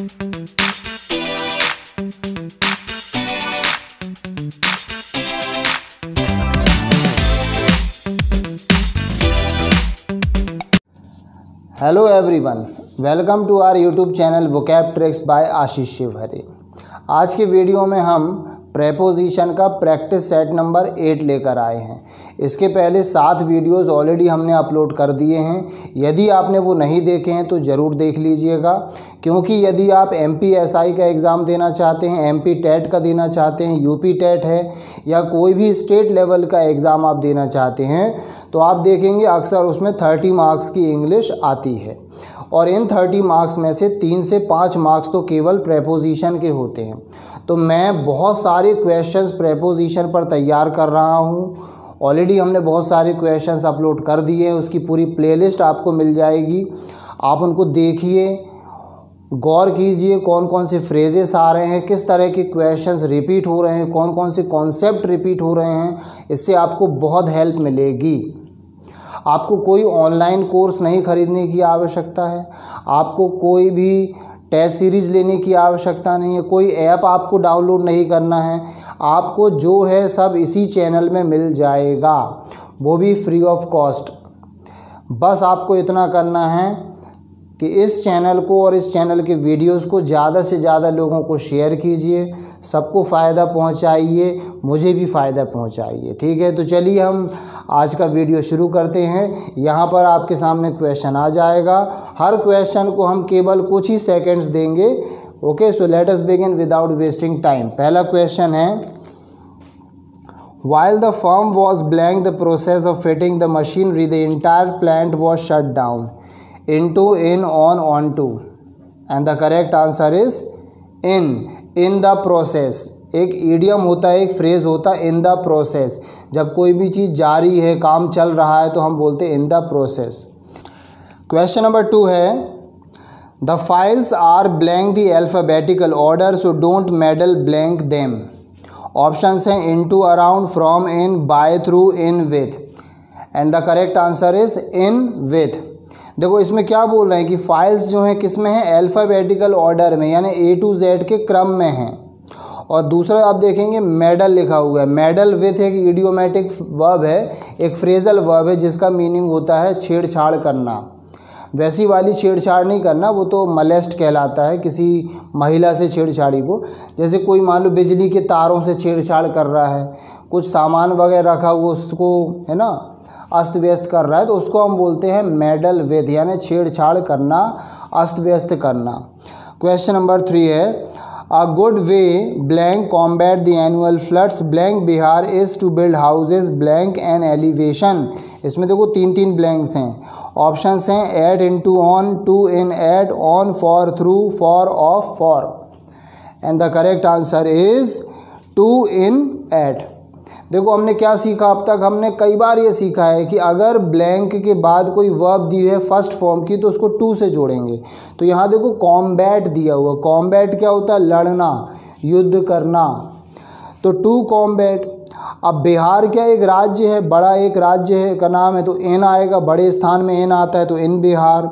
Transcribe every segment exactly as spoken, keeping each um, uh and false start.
Hello everyone, welcome to our YouTube channel Vocabtricks by Ashish Shivhare. आज के video में हम प्रेपोजिशन का प्रैक्टिस सेट नंबर एट लेकर आए हैं। इसके पहले सात वीडियोस ऑलरेडी हमने अपलोड कर दिए हैं। यदि आपने वो नहीं देखे हैं तो ज़रूर देख लीजिएगा, क्योंकि यदि आप एम पी एस आई का एग्ज़ाम देना चाहते हैं, एम पी टैट का देना चाहते हैं, यू पी टैट है या कोई भी स्टेट लेवल का एग्ज़ाम आप देना चाहते हैं, तो आप देखेंगे अक्सर उसमें थर्टी मार्क्स की इंग्लिश आती है और इन थर्टी मार्क्स में से तीन से पाँच मार्क्स तो केवल प्रेपोजिशन के होते हैं। तो मैं बहुत सारे क्वेश्चंस प्रेपोजिशन पर तैयार कर रहा हूँ। ऑलरेडी हमने बहुत सारे क्वेश्चंस अपलोड कर दिए हैं, उसकी पूरी प्लेलिस्ट आपको मिल जाएगी। आप उनको देखिए, गौर कीजिए कौन कौन से फ्रेजेस आ रहे हैं, किस तरह के क्वेश्चंस रिपीट हो रहे हैं, कौन कौन से कॉन्सेप्ट रिपीट हो रहे हैं। इससे आपको बहुत हेल्प मिलेगी। आपको कोई ऑनलाइन कोर्स नहीं खरीदने की आवश्यकता है, आपको कोई भी टेस्ट सीरीज़ लेने की आवश्यकता नहीं है, कोई ऐप आपको डाउनलोड नहीं करना है। आपको जो है सब इसी चैनल में मिल जाएगा, वो भी फ्री ऑफ कॉस्ट। बस आपको इतना करना है कि इस चैनल को और इस चैनल के वीडियोस को ज़्यादा से ज़्यादा लोगों को शेयर कीजिए, सबको फ़ायदा पहुंचाइए, मुझे भी फ़ायदा पहुंचाइए। ठीक है, तो चलिए हम आज का वीडियो शुरू करते हैं। यहाँ पर आपके सामने क्वेश्चन आ जाएगा। हर क्वेश्चन को हम केवल कुछ ही सेकंड्स देंगे। Okay, so let us begin without wasting time. पहला क्वेश्चन है, while the firm was blank the process of fitting the machinery the entire plant was shut down. into, in, on, on to, and the correct answer is in, in the process। एक idiom होता है, एक phrase होता है in the process। जब कोई भी चीज़ जारी है, काम चल रहा है, तो हम बोलते हैं in the process। Question number two है, the files are blank the alphabetical order, so don't meddle blank them। Options हैं into, around, from, in, by, through, in, with, and the correct answer is in, with। देखो इसमें क्या बोल रहे हैं कि files जो हैं किस में हैं, अल्फ़ाबेटिकल ऑर्डर में, यानी ए टू जेड के क्रम में हैं। और दूसरा आप देखेंगे मेडल लिखा हुआ है। मेडल विथ एक इडियोमेटिक वर्ब है, एक फ्रेजल वर्ब है, जिसका मीनिंग होता है छेड़छाड़ करना। वैसी वाली छेड़छाड़ नहीं करना, वो तो मलेस्ट कहलाता है, किसी महिला से छेड़छाड़ी को। जैसे कोई मान लो बिजली के तारों से छेड़छाड़ कर रहा है, कुछ सामान वगैरह रखा हुआ उसको, है ना, अस्त व्यस्त कर रहा है, तो उसको हम बोलते हैं मेडल विद, यानी छेड़छाड़ करना, अस्त व्यस्त करना। क्वेश्चन नंबर थ्री है, a good way blank combat the annual floods blank Bihar is to build houses blank and elevation. इसमें देखो तीन तीन ब्लैंक्स हैं। ऑप्शंस हैं at, into, on, to, in, at, on, for, through, for, of, for, and the correct answer is to, in, at. देखो हमने क्या सीखा अब तक, हमने कई बार ये सीखा है कि अगर ब्लैंक के बाद कोई वर्ब दी है फर्स्ट फॉर्म की, तो उसको टू से जोड़ेंगे। तो यहाँ देखो कॉम्बैट दिया हुआ, कॉम्बैट क्या होता है, लड़ना, युद्ध करना, तो टू कॉम्बैट। अब बिहार क्या एक राज्य है, बड़ा एक राज्य है का नाम है, तो इन आएगा, बड़े स्थान में इन आता है, तो इन बिहार।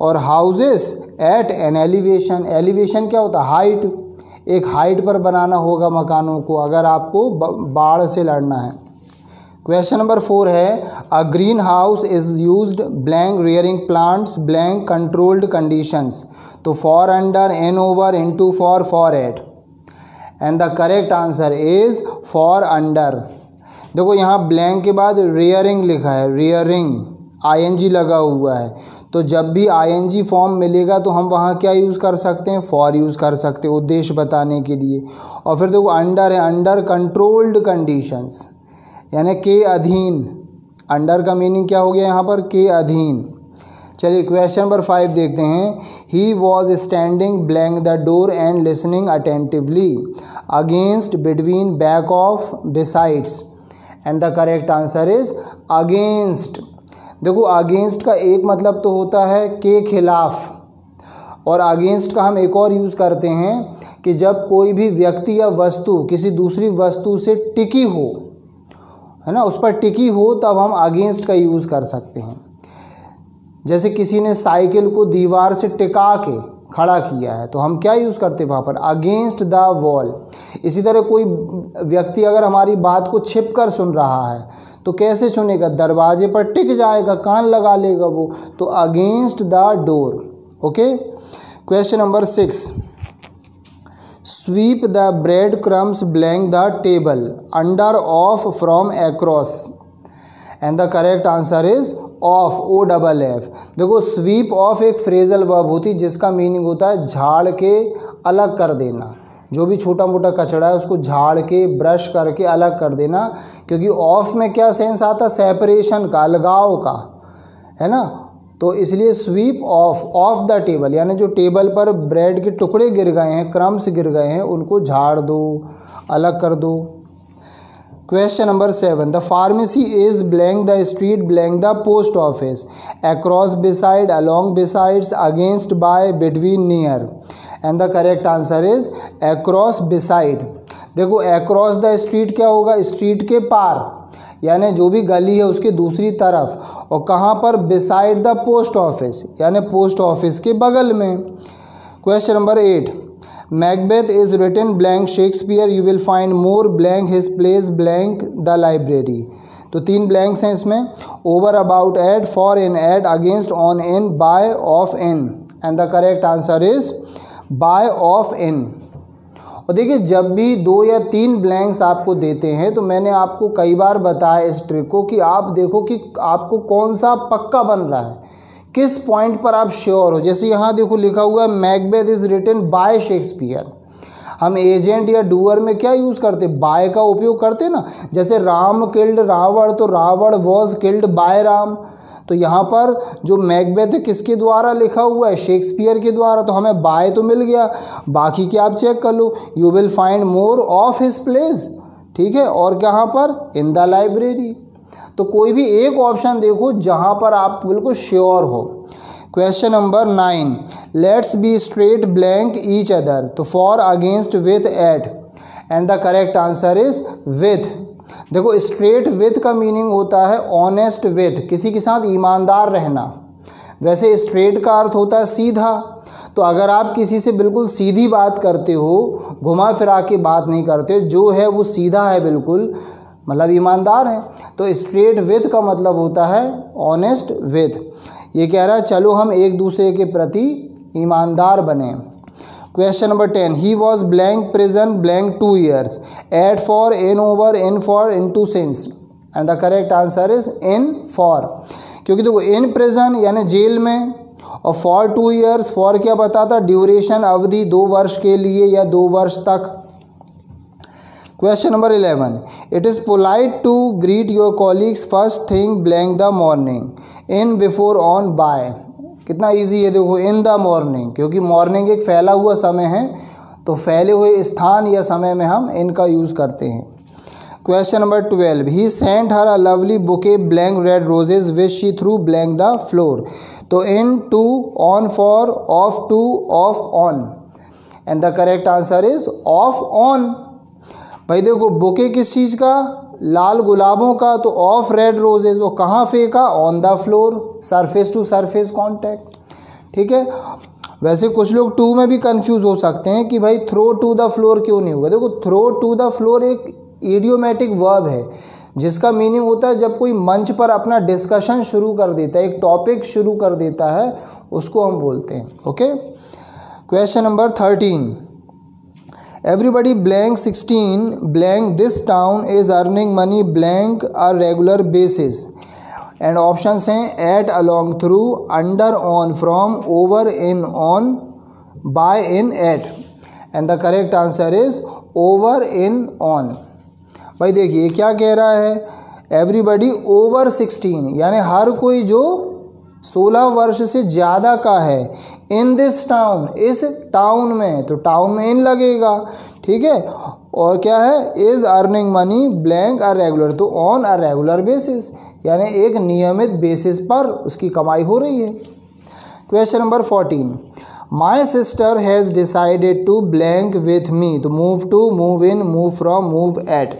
और houses at an elevation, elevation क्या होता है, हाइट, एक हाइट पर बनाना होगा मकानों को अगर आपको बाढ़ से लड़ना है। क्वेश्चन नंबर फोर है, a green house is used blank rearing plants blank controlled conditions, तो for, under, in, over, into, for, for at, and the correct answer is for, under. देखो यहाँ ब्लैंक के बाद रियरिंग लिखा है, rearing I N G लगा हुआ है, तो जब भी आई एन जी फॉर्म मिलेगा तो हम वहाँ क्या यूज़ कर सकते हैं, फॉर यूज़ कर सकते हैं, उद्देश्य बताने के लिए। और फिर देखो अंडर है, अंडर कंट्रोल्ड कंडीशंस, यानी के अधीन, अंडर का मीनिंग क्या हो गया यहाँ पर, के अधीन। चलिए क्वेश्चन नंबर फाइव देखते हैं, he was standing blank the door and listening attentively against between back of besides, and the correct answer is against. देखो अगेंस्ट का एक मतलब तो होता है के खिलाफ, और अगेंस्ट का हम एक और यूज़ करते हैं कि जब कोई भी व्यक्ति या वस्तु किसी दूसरी वस्तु से टिकी हो, है ना, उस पर टिकी हो, तब हम अगेंस्ट का यूज़ कर सकते हैं। जैसे किसी ने साइकिल को दीवार से टिका के खड़ा किया है, तो हम क्या यूज़ करते हैं वहाँ पर, अगेंस्ट द वॉल। इसी तरह कोई व्यक्ति अगर हमारी बात को छिप कर सुन रहा है तो कैसे सुनेगा, दरवाजे पर टिक जाएगा, कान लगा लेगा वो, तो against the door. Okay, question number six, sweep the bread crumbs blank the table under off from across and the correct answer is off, O double F. देखो स्वीप ऑफ एक फ्रेजल वर्ब होती है जिसका meaning होता है झाड़ के अलग कर देना, जो भी छोटा मोटा कचड़ा है उसको झाड़ के ब्रश करके अलग कर देना, क्योंकि ऑफ में क्या सेंस आता, सेपरेशन का, अलगाव का, है ना। तो इसलिए sweep off off the table, यानी जो टेबल पर ब्रेड के टुकड़े गिर गए हैं, क्रम्स गिर गए हैं, उनको झाड़ दो, अलग कर दो। Question number seven, the pharmacy is blank the street blank the post office across beside along besides against by between near and the correct answer is across beside. देखो अक्रॉस द स्ट्रीट क्या होगा, street के पार, यानी जो भी गली है उसके दूसरी तरफ, और कहाँ पर, बिसाइड द पोस्ट ऑफिस, यानी पोस्ट ऑफिस के बगल में। Question number eight, Macbeth is written blank Shakespeare you will find more blank his place blank the library. तो तीन ब्लैंक्स हैं इसमें, over, about, at, for, in, at, against, on, in, by, of, in and the correct answer is by of in. और देखिए जब भी दो या तीन ब्लैंक्स आपको देते हैं तो मैंने आपको कई बार बताया इस ट्रिक को कि आप देखो कि आपको कौन सा पक्का बन रहा है, किस पॉइंट पर आप श्योर हो। जैसे यहाँ देखो लिखा हुआ है Macbeth is written by Shakespeare, हम एजेंट या डूअर में क्या यूज़ करते, बाय का उपयोग करते ना, जैसे राम किल्ड रावण, तो Ravan was killed by Ram. तो यहाँ पर जो मैकबेथ किसके द्वारा लिखा हुआ है, शेक्सपियर के द्वारा, तो हमें बाय तो मिल गया, बाकी क्या आप चेक कर लो, you will find more of his place, ठीक है, और कहाँ पर, इन द लाइब्रेरी। तो कोई भी एक ऑप्शन देखो जहाँ पर आप बिल्कुल श्योर हो। Question number nine, let's be straight blank each other, तो for, against, with, at and the correct answer is with. देखो स्ट्रेट विथ का मीनिंग होता है ऑनेस्ट विथ, किसी के साथ ईमानदार रहना। वैसे स्ट्रेट का अर्थ होता है सीधा, तो अगर आप किसी से बिल्कुल सीधी बात करते हो, घुमा फिरा के बात नहीं करते, जो है वो सीधा है, बिल्कुल मतलब ईमानदार है, तो स्ट्रेट विथ का मतलब होता है ऑनेस्ट विथ। ये कह रहा है चलो हम एक दूसरे के प्रति ईमानदार बने। Question number ten, he was blank prison blank two years at, for, in, over, in, for, in to, since and the correct answer is in for. क्योंकि देखो इन प्रिजन यानी जेल में, और फॉर टू ईयर्स, फॉर क्या बताता, duration, अवधि, दो वर्ष के लिए या दो वर्ष तक। Question number eleven, it is polite to greet your colleagues first thing blank the morning in, before, on, by. कितना इजी है देखो, इन द मॉर्निंग, क्योंकि मॉर्निंग एक फैला हुआ समय है, तो फैले हुए स्थान या समय में हम इनका यूज़ करते हैं। Question number twelve, he sent her a lovely bouquet blank red roses which she threw blank the floor, तो in, to, on, for, of, to, of, on and the correct answer is of on. भाई देखो bouquet किस चीज़ का, लाल गुलाबों का, तो of red roses, वो कहाँ फेंका, on the floor, surface to surface contact, ठीक है। वैसे कुछ लोग टू में भी कंफ्यूज हो सकते हैं कि भाई थ्रो टू द फ्लोर क्यों नहीं होगा। देखो थ्रो टू द फ्लोर एक इडियोमेटिक वर्ब है जिसका मीनिंग होता है जब कोई मंच पर अपना डिस्कशन शुरू कर देता है, एक टॉपिक शुरू कर देता है, उसको हम बोलते हैं। Okay, question number thirteen, everybody blank sixteen blank this town is earning money blank our regular basis and options हैं at, along, through, under, on, from, over, in, on, by, in, at and the correct answer is over, in, on. भाई देखिए क्या कह रहा है, everybody over sixteen यानी हर कोई जो सोलह वर्ष से ज़्यादा का है, इन दिस टाउन इस टाउन में, तो टाउन में इन लगेगा, ठीक है। और क्या है, is earning money blank a regular, तो ऑन अ रेगुलर बेसिस यानी एक नियमित बेसिस पर उसकी कमाई हो रही है। Question number fourteen, my sister has decided to blank with me, तो move to, move in, move from, move at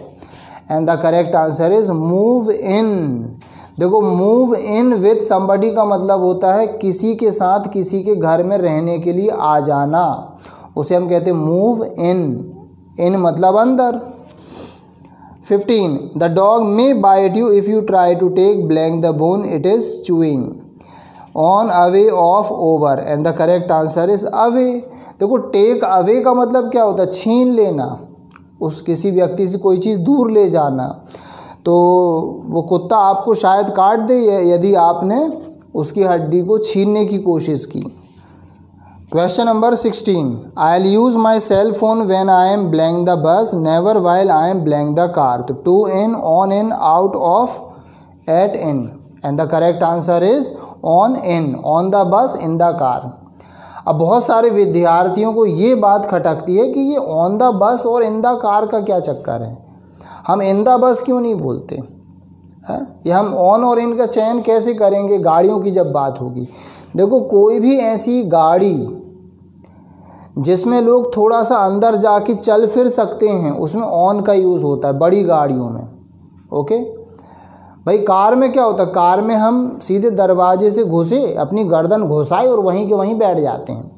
and the correct answer is move in. देखो मूव इन विथ समबडी का मतलब होता है किसी के साथ किसी के घर में रहने के लिए आ जाना, उसे हम कहते हैं मूव इन। इन मतलब अंदर। Fifteen the dog may bite you if you try to take blank the bone it is chewing on away of over and the correct answer is away. देखो टेक अवे का मतलब क्या होता है, छीन लेना, उस किसी व्यक्ति से कोई चीज़ दूर ले जाना। तो वो कुत्ता आपको शायद काट दे यदि आपने उसकी हड्डी को छीनने की कोशिश की। Question number sixteen I'll use my cell phone when I am blank the bus never while I am blank the car. तो to in, on in, out of, at in and the correct answer is on in, on the bus, in the car. अब बहुत सारे विद्यार्थियों को ये बात खटकती है कि ये ऑन द बस और इन द कार का क्या चक्कर है, हम इन द बस क्यों नहीं बोलते हैं, ये हम ऑन और इन का चयन कैसे करेंगे गाड़ियों की जब बात होगी। देखो कोई भी ऐसी गाड़ी जिसमें लोग थोड़ा सा अंदर जाके चल फिर सकते हैं उसमें ऑन का यूज़ होता है बड़ी गाड़ियों में। ओके भाई कार में क्या होता है, कार में हम सीधे दरवाजे से घुसे, अपनी गर्दन घुसाए और वहीं के वहीं बैठ जाते हैं,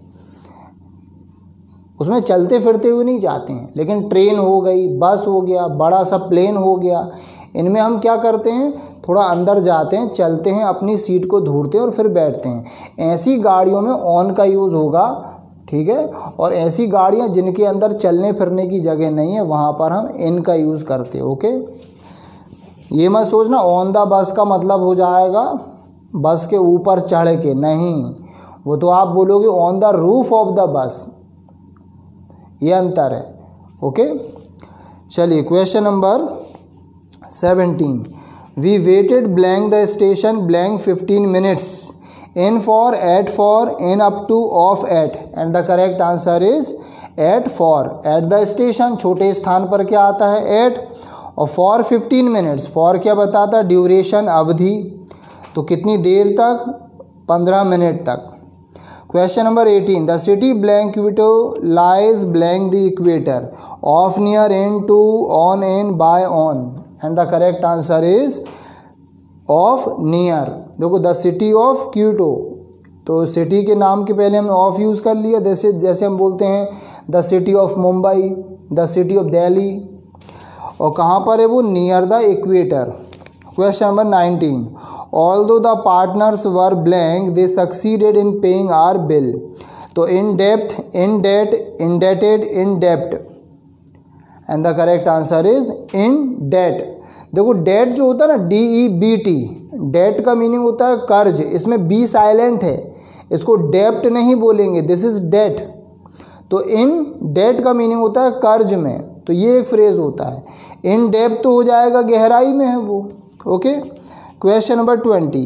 उसमें चलते फिरते हुए नहीं जाते हैं। लेकिन ट्रेन हो गई, बस हो गया, बड़ा सा प्लेन हो गया, इनमें हम क्या करते हैं, थोड़ा अंदर जाते हैं, चलते हैं, अपनी सीट को ढूंढते हैं और फिर बैठते हैं। ऐसी गाड़ियों में ऑन का यूज़ होगा, ठीक है। और ऐसी गाड़ियाँ जिनके अंदर चलने फिरने की जगह नहीं है वहाँ पर हम इन का यूज़ करते हैं। ओके ये मत सोचना ऑन द बस का मतलब हो जाएगा बस के ऊपर चढ़ के, नहीं, वो तो आप बोलोगे on the roof of the bus, ये अंतर है। ओके चलिए question number seventeen we waited blank the station blank fifteen minutes in for, at for, in up to, of at and the correct answer is at for. At the station छोटे स्थान पर क्या आता है eight, और for fifteen minutes, for क्या बताता duration अवधि, तो कितनी देर तक पंद्रह मिनट तक। Question number eighteen the city blank Quito lies blank the equator of near in to on in by on and the correct answer is of near. देखो the city of Quito, तो city के नाम के पहले हमने of use कर लिया, जैसे जैसे हम बोलते हैं the city of Mumbai, the city of Delhi, और कहाँ पर है वो near the equator. Question number nineteen although the partners were blank they succeeded in paying our bill. तो in depth, in debt, indebted, in डेप्ट and the correct answer is in debt. देखो debt जो होता है ना D E B T, debt का meaning होता है कर्ज, इसमें बी साइलेंट है, इसको डेप्ट नहीं बोलेंगे, दिस इज डेट। तो इन डेट का मीनिंग होता है कर्ज में, तो ये एक फ्रेज़ होता है। इन डेप्थ तो हो जाएगा गहराई में है वो। Okay question number twenty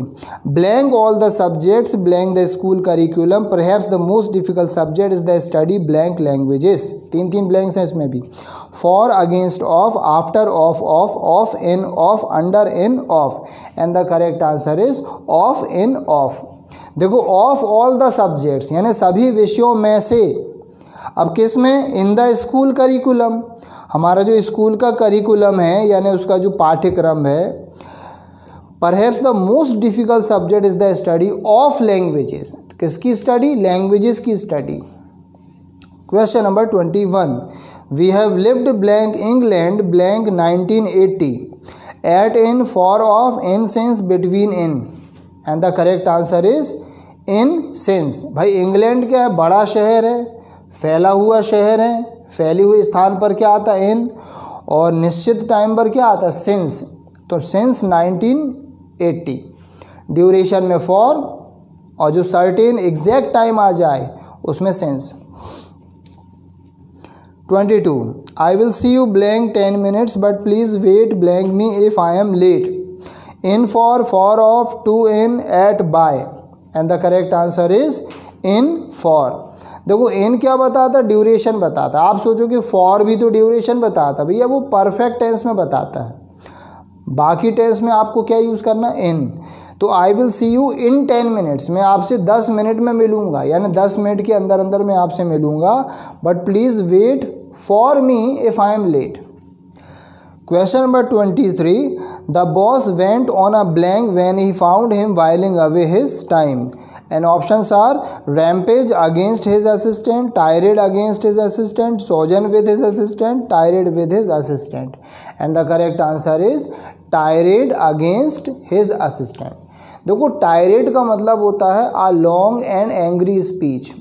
blank all the subjects blank the school curriculum perhaps the most difficult subject is the study blank languages. तीन तीन ब्लैंक्स हैं इसमें भी, for, against, of, after, of, of, of, in, of, under, in, of and the correct answer is of in of. देखो of all the subjects यानी सभी विषयों में से, अब किस में, इन द स्कूल करिकुलम, हमारा जो स्कूल का करिकुलम है यानी उसका जो पाठ्यक्रम है, perhaps the most difficult subject is the study of languages, किसकी स्टडी, लैंग्वेजेस की study. Question number twenty one we have lived blank England blank nineteen eighty eight in for of in since between in and the correct answer is in since. भाई England क्या है, बड़ा शहर है, फैला हुआ शहर है, फैली हुई स्थान पर क्या आता है इन, और निश्चित टाइम पर क्या आता है सिंस। तो सिंस नाइनटीन एट्टी, ड्यूरेशन में फॉर, और जो सर्टेन एग्जैक्ट टाइम आ जाए उसमें सिंस। Twenty two I will see you blank ten minutes but please wait blank me if I am late in for, for of, to in, at, by and the correct answer is in for. देखो इन क्या बताता, duration बताता। आप सोचो कि for भी तो duration बताता, भैया वो परफेक्ट टेंस में बताता है, बाकी टेंस में आपको क्या यूज़ करना, इन। तो I will see you in ten minutes, मैं आपसे दस मिनट में मिलूँगा, यानी दस मिनट के अंदर अंदर मैं आपसे मिलूँगा, but please wait for me if I am late. Question number twenty-three. The boss went on a blank when he found him whiling away his time. And options are rampage against his assistant, tirade against his assistant, sojourn with his assistant, tirade with his assistant. And the correct answer is tirade against his assistant. देखो tirade का मतलब होता है a long and angry speech.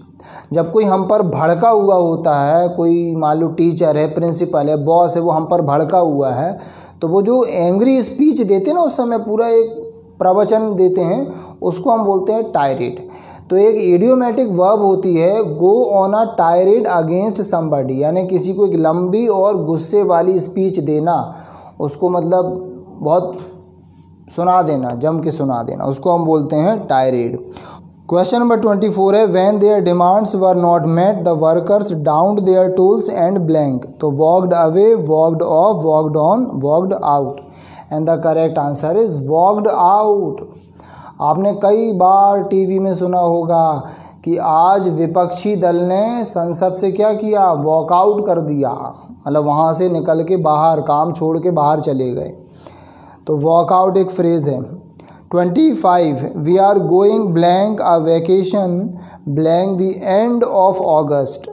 जब कोई हम पर भड़का हुआ होता है, कोई मान लो टीचर है, प्रिंसिपल है, बॉस है, वो हम पर भड़का हुआ है, तो वो जो एंग्री स्पीच देते हैं ना, उस समय पूरा एक प्रवचन देते हैं, उसको हम बोलते हैं टायरेड. तो एक इडियोमेटिक वर्ब होती है go on a tirade against somebody, यानी किसी को एक लंबी और गुस्से वाली स्पीच देना, उसको मतलब बहुत सुना देना, जम के सुना देना, उसको हम बोलते हैं टायरेड. क्वेश्चन नंबर चौबीस है when their demands were not met the workers downed their tools and blank. तो walked away, walked off, walked on, walked out. And the correct answer is walked out. आपने कई बार TV में सुना होगा कि आज विपक्षी दल ने संसद से क्या किया, वॉकआउट कर दिया, मतलब वहाँ से निकल के बाहर, काम छोड़ के बाहर चले गए. तो वॉकआउट एक फ्रेज़ है. twenty-five. We are going blank a vacation blank the end of August.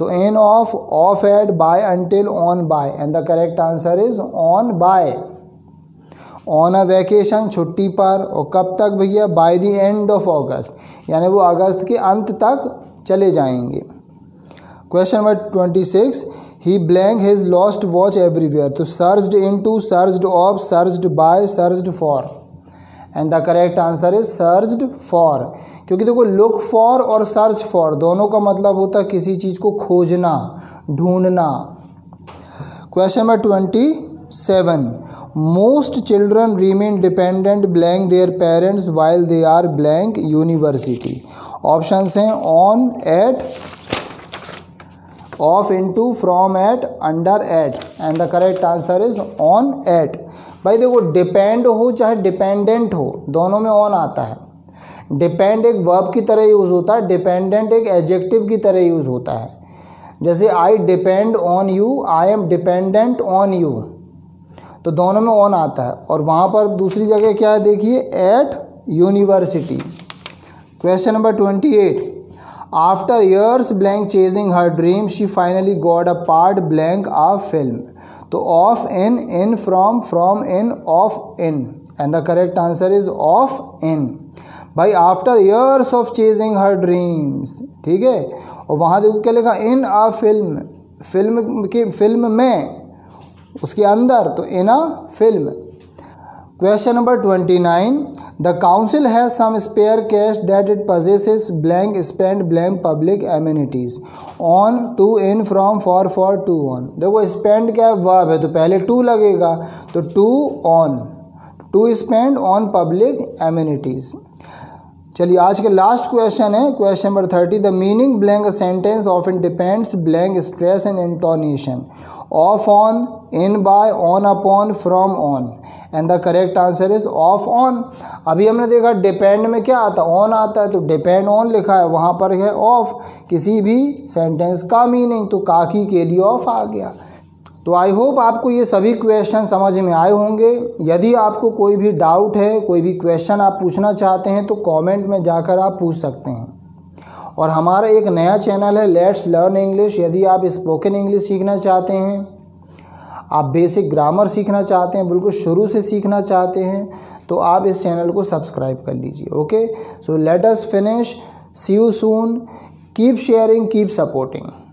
तो in, off, off at, by, until, on, by. And the correct answer is on by. On a vacation छुट्टी पर. और कब तक भैया, by the end of August, यानी वो अगस्त के अंत तक चले जाएंगे. Question number twenty-six. He blank his lost watch everywhere. तो searched into, searched of, searched by, searched for. And the correct answer is searched for. क्योंकि देखो लुक फॉर और सर्च फॉर दोनों का मतलब होता है किसी चीज़ को खोजना, ढूंढना. Question number twenty seven most children remain dependent blank their parents while they are blank university. Options हैं on, at, of, into, from, at, under, at. And the correct answer is on at. भाई देखो depend हो चाहे dependent हो, दोनों में on आता है. डिपेंड एक वर्ब की तरह यूज़ होता है, डिपेंडेंट एक एडजेक्टिव की तरह यूज़ होता है. जैसे I depend on you, I am dependent on you, तो दोनों में ऑन आता है. और वहाँ पर दूसरी जगह क्या है, देखिए at university. Question number twenty eight after years blank chasing her dream she finally got a part blank a film. तो of, in, in, from, from, in, of, in. And the correct answer is of in. भाई after years of chasing her dreams, ठीक है, और वहाँ देखो क्या लिखा, in a film, film की फिल्म में, उसके अंदर, तो in a film. Question number twenty nine the council has some spare cash that it possesses blank spend blank public amenities. On, to, in, from, for, for, to, on. देखो spend क्या verb है, तो पहले to लगेगा, तो to on, to spend on public amenities. चलिए आज के लास्ट क्वेश्चन है question number thirty the meaning blank sentence often depends blank stress and intonation. Of on, in by, on upon, from on. And the correct answer is of on. अभी हमने देखा depend में क्या आता है, on आता है, तो डिपेंड ऑन लिखा है, वहाँ पर है ऑफ. किसी भी सेंटेंस का मीनिंग, तो काकी के लिए ऑफ आ गया. तो आई होप आपको ये सभी क्वेश्चन समझ में आए होंगे. यदि आपको कोई भी डाउट है, कोई भी क्वेश्चन आप पूछना चाहते हैं, तो कमेंट में जाकर आप पूछ सकते हैं. और हमारा एक नया चैनल है लेट्स लर्न इंग्लिश. यदि आप स्पोकन इंग्लिश सीखना चाहते हैं, आप बेसिक ग्रामर सीखना चाहते हैं, बिल्कुल शुरू से सीखना चाहते हैं, तो आप इस चैनल को सब्सक्राइब कर लीजिए. Okay, so let us finish. See you soon. Keep sharing, keep supporting.